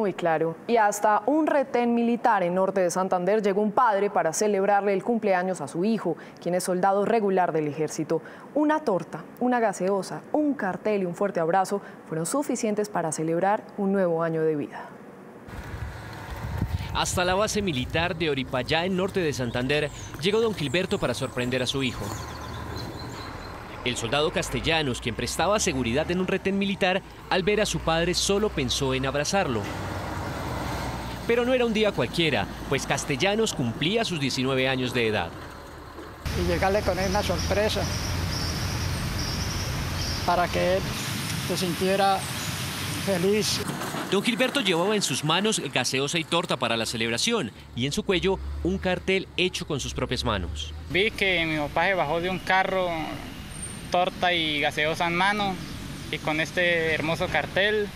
Muy claro. Y hasta un retén militar en Norte de Santander llegó un padre para celebrarle el cumpleaños a su hijo, quien es soldado regular del Ejército. Una torta, una gaseosa, un cartel y un fuerte abrazo fueron suficientes para celebrar un nuevo año de vida. Hasta la base militar de Oripaya, en Norte de Santander, llegó don Gilberto para sorprender a su hijo. El soldado Castellanos, quien prestaba seguridad en un retén militar, al ver a su padre solo pensó en abrazarlo. Pero no era un día cualquiera, pues Castellanos cumplía sus 19 años de edad. Y llegarle con él una sorpresa, para que él se sintiera feliz. Don Gilberto llevaba en sus manos gaseosa y torta para la celebración y en su cuello un cartel hecho con sus propias manos. Vi que mi papá se bajó de un carro, torta y gaseosa en mano, y con este hermoso cartel.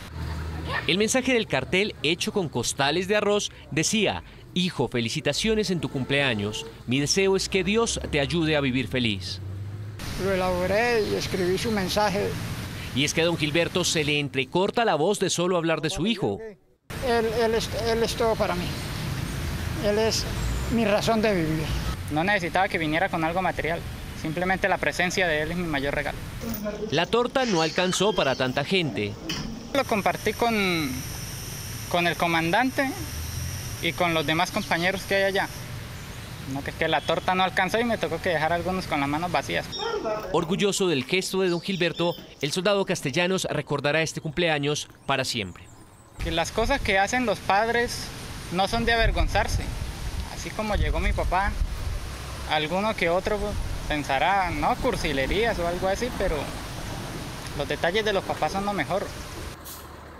El mensaje del cartel, hecho con costales de arroz, decía: hijo, felicitaciones en tu cumpleaños, mi deseo es que Dios te ayude a vivir feliz. Lo elaboré y escribí su mensaje. Y es que a don Gilberto se le entrecorta la voz de solo hablar de su hijo. Él es todo para mí, él es mi razón de vivir. No necesitaba que viniera con algo material. Simplemente la presencia de él es mi mayor regalo. La torta no alcanzó para tanta gente. Lo compartí con el comandante y con los demás compañeros que hay allá. No, que es que la torta no alcanzó y me tocó que dejar a algunos con las manos vacías. Orgulloso del gesto de don Gilberto, el soldado Castellanos recordará este cumpleaños para siempre. Y las cosas que hacen los padres no son de avergonzarse. Así como llegó mi papá, alguno que otro pensará, no, cursilerías o algo así, pero los detalles de los papás son lo mejor.